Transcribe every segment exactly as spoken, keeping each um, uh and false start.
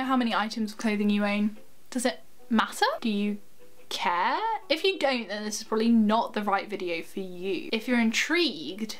care how many items of clothing you own? Does it matter? Do you care? If you don't, then this is probably not the right video for you. If you're intrigued,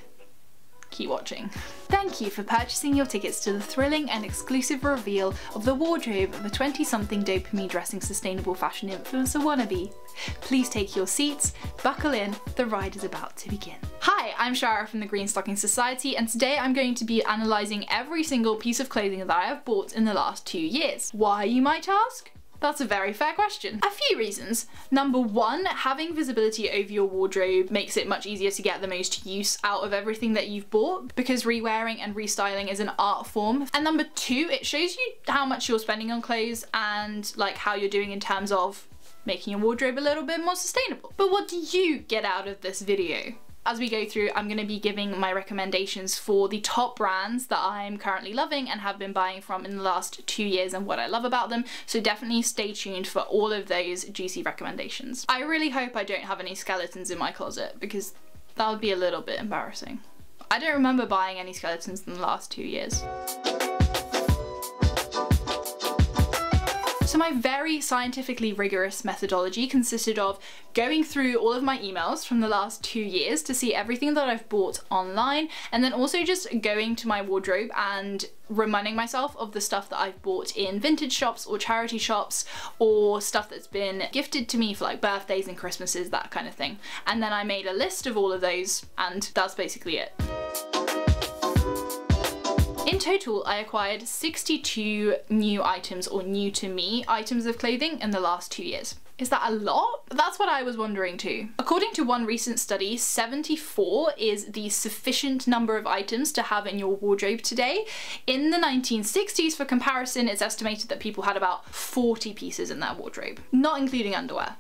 keep watching. Thank you for purchasing your tickets to the thrilling and exclusive reveal of the wardrobe of a twenty-something dopamine dressing sustainable fashion influencer wannabe. Please take your seats, buckle in, the ride is about to begin. Hi, I'm Shara from the Greenstocking Society, and today I'm going to be analysing every single piece of clothing that I have bought in the last two years. Why, you might ask? That's a very fair question. A few reasons. Number one, having visibility over your wardrobe makes it much easier to get the most use out of everything that you've bought, because rewearing and restyling is an art form. And number two, it shows you how much you're spending on clothes and like how you're doing in terms of making your wardrobe a little bit more sustainable. But what do you get out of this video? As we go through, I'm going to be giving my recommendations for the top brands that I'm currently loving and have been buying from in the last two years and what I love about them, so definitely stay tuned for all of those juicy recommendations. I really hope I don't have any skeletons in my closet, because that would be a little bit embarrassing. I don't remember buying any skeletons in the last two years. So my very scientifically rigorous methodology consisted of going through all of my emails from the last two years to see everything that I've bought online, and then also just going to my wardrobe and reminding myself of the stuff that I've bought in vintage shops or charity shops or stuff that's been gifted to me for like birthdays and Christmases, that kind of thing. And then I made a list of all of those, and that's basically it. In total, I acquired sixty-two new items, or new to me items of clothing, in the last two years. Is that a lot? That's what I was wondering too. According to one recent study, seventy-four is the sufficient number of items to have in your wardrobe today. In the nineteen sixties, for comparison, it's estimated that people had about forty pieces in their wardrobe, not including underwear,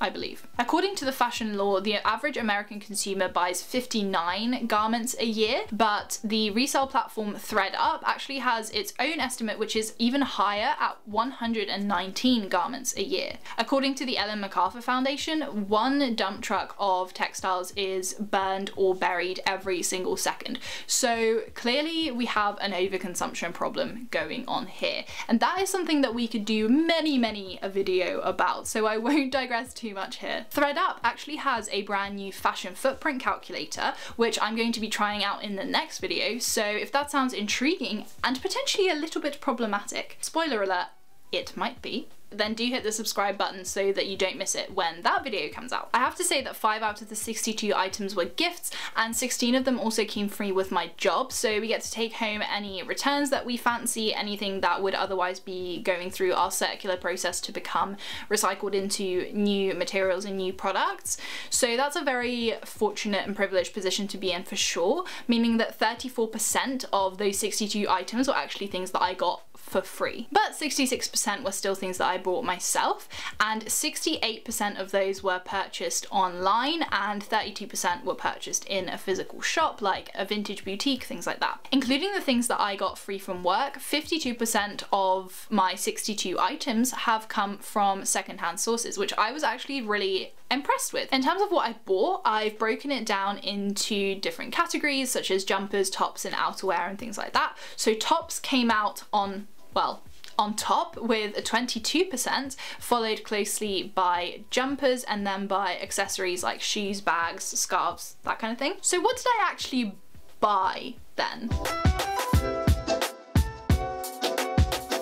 I believe. According to The Fashion Law, the average American consumer buys fifty-nine garments a year, but the resale platform ThredUP actually has its own estimate, which is even higher at one hundred nineteen garments a year. According to the Ellen MacArthur Foundation, one dump truck of textiles is burned or buried every single second. So clearly we have an overconsumption problem going on here. And that is something that we could do many, many a video about, so I won't digress too much here. ThredUP actually has a brand new fashion footprint calculator, which I'm going to be trying out in the next video, so if that sounds intriguing and potentially a little bit problematic, spoiler alert, it might be, then do hit the subscribe button so that you don't miss it when that video comes out. I have to say that five out of the sixty-two items were gifts, and sixteen of them also came free with my job, so we get to take home any returns that we fancy, anything that would otherwise be going through our circular process to become recycled into new materials and new products. So that's a very fortunate and privileged position to be in for sure, meaning that thirty-four percent of those sixty-two items were actually things that I got for free. But sixty-six percent were still things that I bought myself, and sixty-eight percent of those were purchased online, and thirty-two percent were purchased in a physical shop, like a vintage boutique, things like that. Including the things that I got free from work, fifty-two percent of my sixty-two items have come from secondhand sources, which I was actually really impressed with. In terms of what I bought, I've broken it down into different categories, such as jumpers, tops, and outerwear, and things like that. So tops came out on Well, on top with a twenty-two percent, followed closely by jumpers and then by accessories like shoes, bags, scarves, that kind of thing. So what did I actually buy then?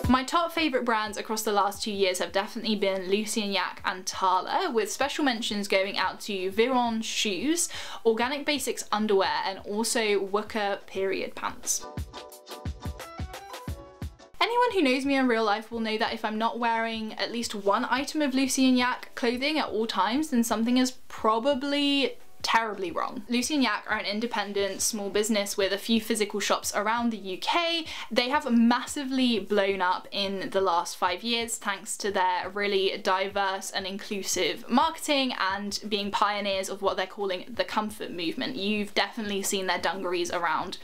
My top favourite brands across the last two years have definitely been Lucy and Yak and Tala, with special mentions going out to Virón shoes, Organic Basics underwear, and also WUKA period pants. Anyone who knows me in real life will know that if I'm not wearing at least one item of Lucy and Yak clothing at all times, then something is probably terribly wrong. Lucy and Yak are an independent small business with a few physical shops around the U K. They have massively blown up in the last five years thanks to their really diverse and inclusive marketing and being pioneers of what they're calling the comfort movement. You've definitely seen their dungarees around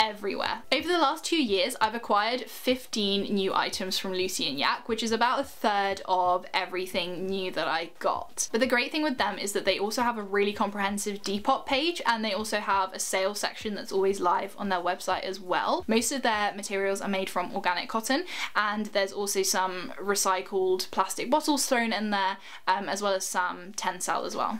everywhere. Over the last two years, I've acquired fifteen new items from Lucy and Yak, which is about a third of everything new that I got. But the great thing with them is that they also have a really comprehensive Depop page, and they also have a sale section that's always live on their website as well. Most of their materials are made from organic cotton, and there's also some recycled plastic bottles thrown in there, um, as well as some Tencel as well.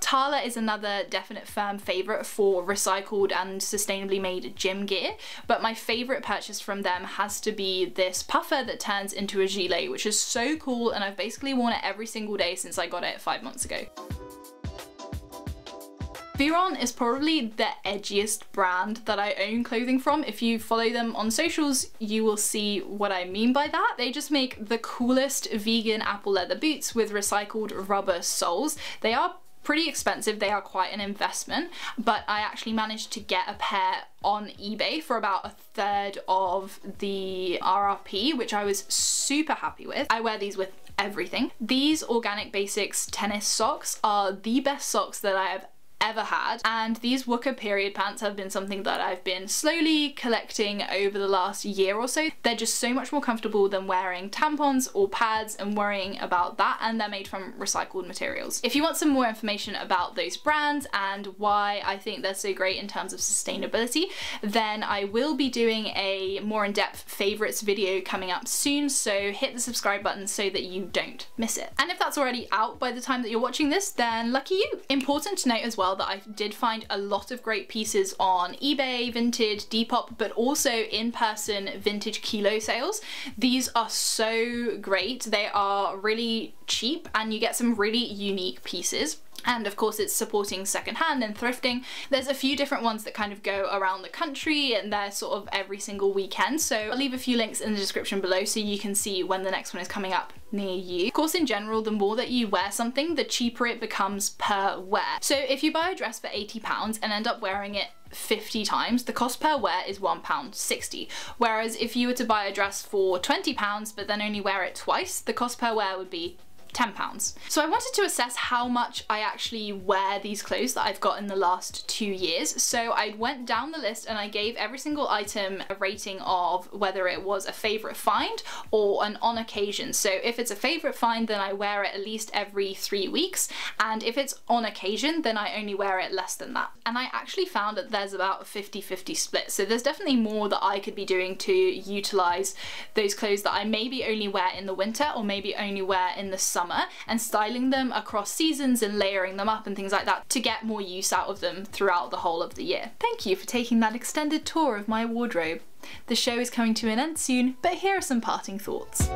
Tala is another definite firm favourite for recycled and sustainably made gym gear, but my favourite purchase from them has to be this puffer that turns into a gilet, which is so cool, and I've basically worn it every single day since I got it five months ago. Virón is probably the edgiest brand that I own clothing from. If you follow them on socials, you will see what I mean by that. They just make the coolest vegan apple leather boots with recycled rubber soles. They are pretty expensive, they are quite an investment, but I actually managed to get a pair on eBay for about a third of the R R P, which I was super happy with. I wear these with everything. These Organic Basics tennis socks are the best socks that I have ever had, and these WUKA period pants have been something that I've been slowly collecting over the last year or so. They're just so much more comfortable than wearing tampons or pads and worrying about that, and they're made from recycled materials. If you want some more information about those brands and why I think they're so great in terms of sustainability, then I will be doing a more in-depth favourites video coming up soon, so hit the subscribe button so that you don't miss it. And if that's already out by the time that you're watching this, then lucky you! Important to note as well that I did find a lot of great pieces on eBay, Vinted, Depop, but also in-person vintage kilo sales. These are so great. They are really cheap and you get some really unique pieces. And of course it's supporting secondhand and thrifting. There's a few different ones that kind of go around the country and they're sort of every single weekend, so I'll leave a few links in the description below so you can see when the next one is coming up near you. Of course, in general, the more that you wear something, the cheaper it becomes per wear. So if you buy a dress for eighty pounds and end up wearing it fifty times, the cost per wear is one pound sixty. Whereas if you were to buy a dress for twenty pounds but then only wear it twice, the cost per wear would be ten pounds. So I wanted to assess how much I actually wear these clothes that I've got in the last two years. So I went down the list and I gave every single item a rating of whether it was a favourite find or an on occasion. So if it's a favourite find, then I wear it at least every three weeks. And if it's on occasion, then I only wear it less than that. And I actually found that there's about a fifty fifty split. So there's definitely more that I could be doing to utilise those clothes that I maybe only wear in the winter or maybe only wear in the summer, and styling them across seasons and layering them up and things like that to get more use out of them throughout the whole of the year. Thank you for taking that extended tour of my wardrobe. The show is coming to an end soon, but here are some parting thoughts.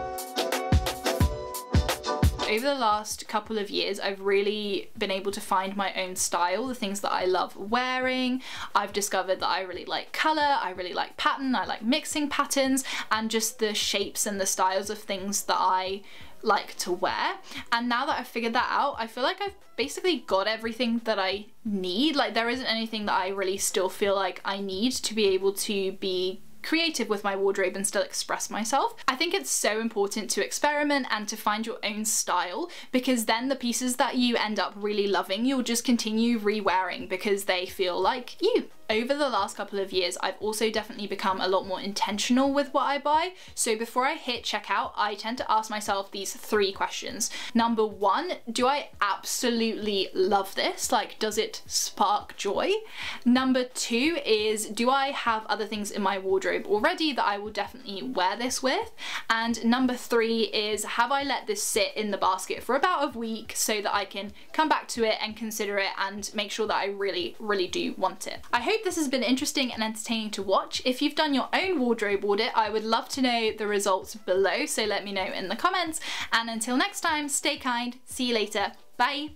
Over the last couple of years, I've really been able to find my own style, the things that I love wearing. I've discovered that I really like colour, I really like pattern, I like mixing patterns, and just the shapes and the styles of things that I like to wear. And now that I've figured that out, I feel like I've basically got everything that I need. Like, there isn't anything that I really still feel like I need to be able to be creative with my wardrobe and still express myself. I think it's so important to experiment and to find your own style, because then the pieces that you end up really loving, you'll just continue re-wearing because they feel like you. Over the last couple of years, I've also definitely become a lot more intentional with what I buy. So before I hit checkout, I tend to ask myself these three questions. Number one, do I absolutely love this? Like, does it spark joy? Number two is, do I have other things in my wardrobe already that I will definitely wear this with? And number three is, have I let this sit in the basket for about a week so that I can come back to it and consider it and make sure that I really, really do want it? I hope Hope this has been interesting and entertaining to watch. If you've done your own wardrobe audit, I would love to know the results below, so let me know in the comments. And until next time, stay kind, see you later, bye!